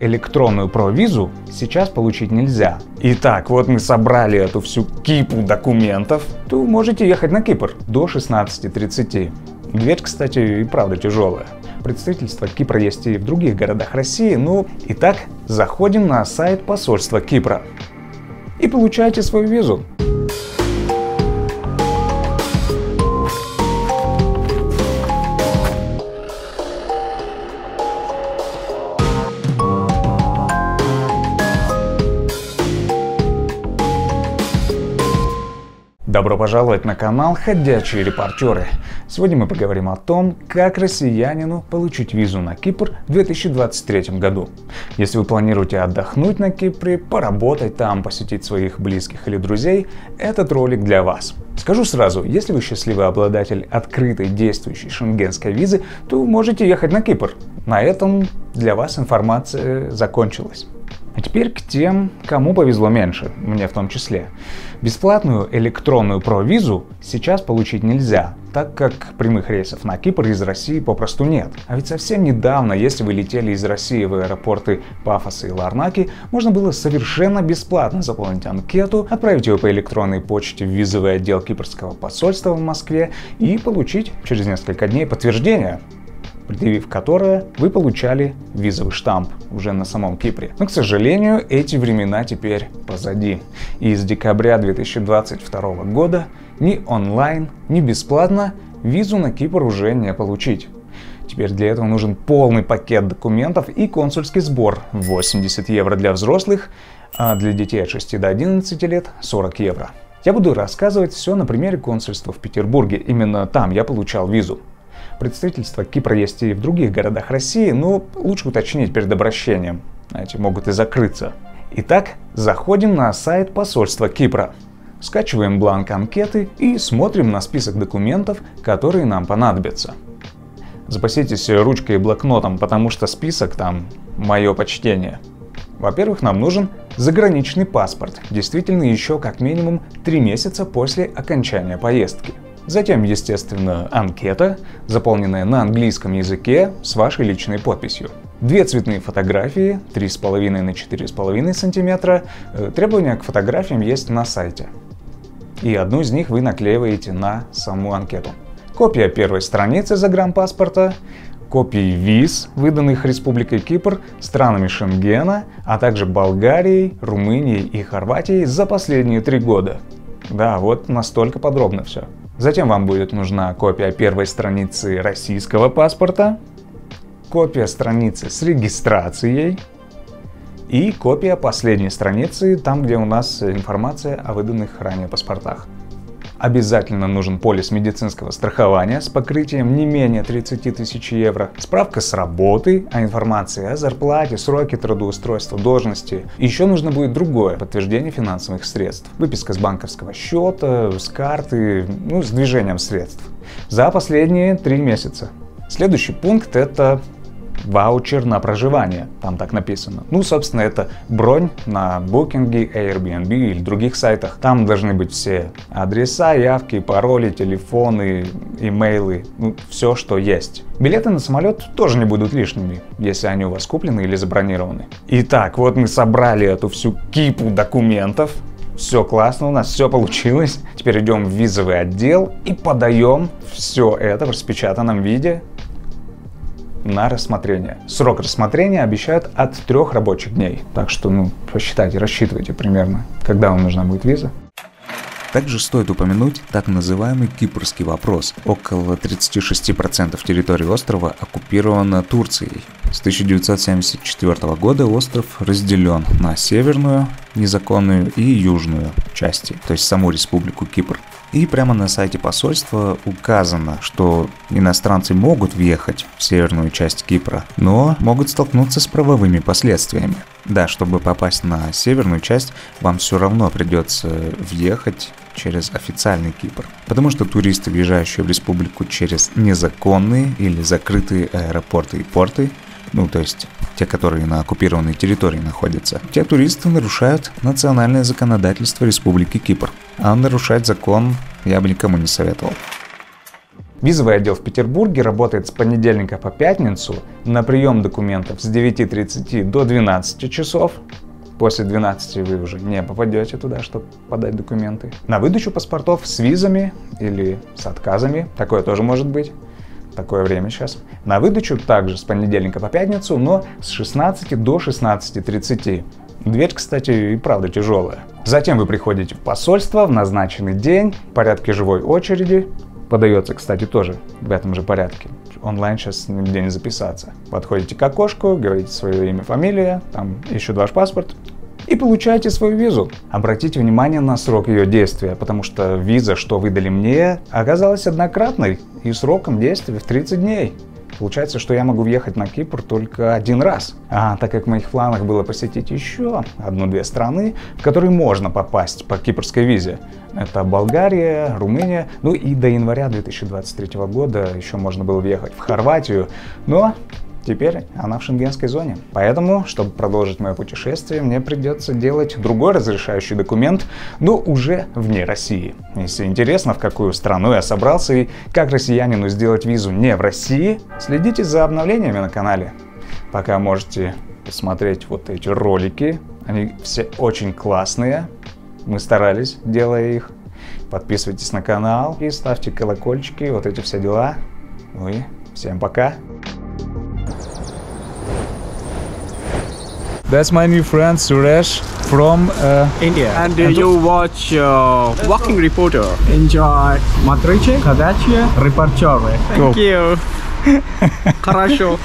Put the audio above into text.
Электронную провизу сейчас получить нельзя. Итак, вот мы собрали эту всю кипу документов. Вы можете ехать на Кипр до 16:30. Дверь, кстати, и правда тяжелая. Представительство Кипра есть и в других городах России. Ну, итак, заходим на сайт посольства Кипра и получаете свою визу. Добро пожаловать на канал «Ходячие репортеры». Сегодня мы поговорим о том, как россиянину получить визу на Кипр в 2023 году. Если вы планируете отдохнуть на Кипре, поработать там, посетить своих близких или друзей, этот ролик для вас. Скажу сразу, если вы счастливый обладатель открытой действующей шенгенской визы, то вы можете ехать на Кипр. На этом для вас информация закончилась. А теперь к тем, кому повезло меньше, мне в том числе. Бесплатную электронную провизу сейчас получить нельзя, так как прямых рейсов на Кипр из России попросту нет. А ведь совсем недавно, если вы летели из России в аэропорты Пафоса и Ларнаки, можно было совершенно бесплатно заполнить анкету, отправить ее по электронной почте в визовый отдел кипрского посольства в Москве и получить через несколько дней подтверждение, предъявив которое вы получали визовый штамп уже на самом Кипре. Но, к сожалению, эти времена теперь позади. И с декабря 2022 года ни онлайн, ни бесплатно визу на Кипр уже не получить. Теперь для этого нужен полный пакет документов и консульский сбор – 80 евро для взрослых, а для детей от 6 до 11 лет – 40 евро. Я буду рассказывать все на примере консульства в Петербурге, именно там я получал визу. Представительство Кипра есть и в других городах России, но лучше уточнить перед обращением, знаете, могут и закрыться. Итак, заходим на сайт посольства Кипра, скачиваем бланк анкеты и смотрим на список документов, которые нам понадобятся. Запаситесь ручкой и блокнотом, потому что список там мое почтение. Во-первых, нам нужен заграничный паспорт, действительно еще как минимум 3 месяца после окончания поездки. Затем, естественно, анкета, заполненная на английском языке с вашей личной подписью. 2 цветные фотографии, 3,5 на 4,5 см. Требования к фотографиям есть на сайте. И одну из них вы наклеиваете на саму анкету. Копия первой страницы загранпаспорта, копии виз, выданных Республикой Кипр, странами Шенгена, а также Болгарией, Румынией и Хорватией за последние 3 года. Да, вот настолько подробно все. Затем вам будет нужна копия первой страницы российского паспорта, копия страницы с регистрацией и копия последней страницы, там где у нас информация о выданных ранее паспортах. Обязательно нужен полис медицинского страхования с покрытием не менее 30 000 евро, справка с работы, а информация о зарплате, сроке трудоустройства, должности. Еще нужно будет другое подтверждение финансовых средств, выписка с банковского счета, с карты, ну, с движением средств за последние 3 месяца. Следующий пункт — это ваучер на проживание, там так написано. Ну, собственно, это бронь на Booking, Airbnb или других сайтах. Там должны быть все адреса, явки, пароли, телефоны, имейлы, ну, все, что есть. Билеты на самолет тоже не будут лишними, если они у вас куплены или забронированы. Итак, вот мы собрали эту всю кипу документов. Все классно, у нас все получилось. Теперь идем в визовый отдел и подаем все это в распечатанном виде на рассмотрение. Срок рассмотрения обещают от 3 рабочих дней. Так что, ну, посчитайте, рассчитывайте примерно, когда вам нужна будет виза. Также стоит упомянуть так называемый кипрский вопрос. Около 36% территории острова оккупировано Турцией. С 1974 года остров разделен на северную, незаконную и южную части, то есть саму Республику Кипр. И прямо на сайте посольства указано, что иностранцы могут въехать в северную часть Кипра, но могут столкнуться с правовыми последствиями. Да, чтобы попасть на северную часть, вам все равно придется въехать через официальный Кипр, потому что туристы, въезжающие в республику через незаконные или закрытые аэропорты и порты, ну, то есть те, которые на оккупированной территории находятся, те туристы нарушают национальное законодательство Республики Кипр. А нарушать закон я бы никому не советовал. Визовый отдел в Петербурге работает с понедельника по пятницу на прием документов с 9:30 до 12 часов. После 12 вы уже не попадете туда, чтобы подать документы. На выдачу паспортов с визами или с отказами, такое тоже может быть, такое время сейчас. На выдачу также с понедельника по пятницу, но с 16 до 16:30. Дверь, кстати, и правда тяжелая. Затем вы приходите в посольство в назначенный день, в порядке живой очереди. Подается, кстати, тоже в этом же порядке. Онлайн сейчас нигде не записаться. Подходите к окошку, говорите свое имя, фамилия, там ищут ваш паспорт и получаете свою визу. Обратите внимание на срок ее действия, потому что виза, что выдали мне, оказалась однократной и сроком действия в 30 дней. Получается, что я могу въехать на Кипр только один раз. А так как в моих планах было посетить еще одну-две страны, в которые можно попасть по кипрской визе. Это Болгария, Румыния, ну и до января 2023 года еще можно было въехать в Хорватию, но теперь она в шенгенской зоне. Поэтому, чтобы продолжить мое путешествие, мне придется делать другой разрешающий документ, но уже вне России. Если интересно, в какую страну я собрался и как россиянину сделать визу не в России, следите за обновлениями на канале. Пока можете посмотреть вот эти ролики, они все очень классные, мы старались, делая их. Подписывайтесь на канал и ставьте колокольчики, вот эти все дела. Ну и всем пока! That's my new friend Suresh from India. And you watch Walking Reporter. Enjoy. Смотрите Ходячие репортеры. Thank you. Хорошо.